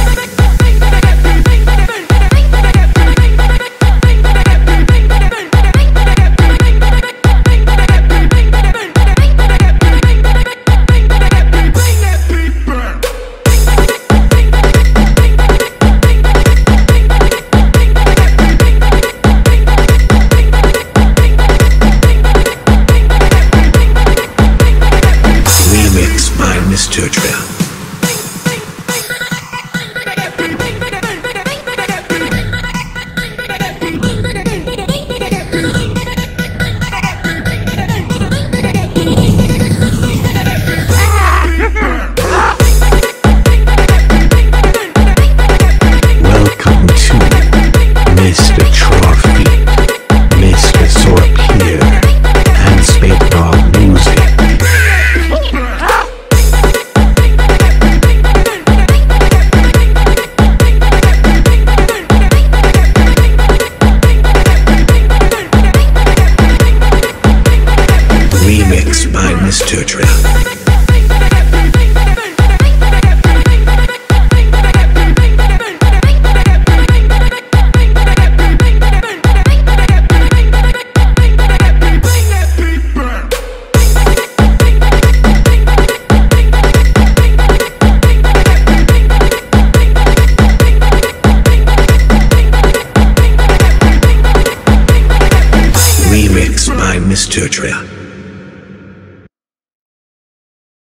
MrR Rayuth. Remixed by MrR Rayuth. Remixed by MrR Rayuth.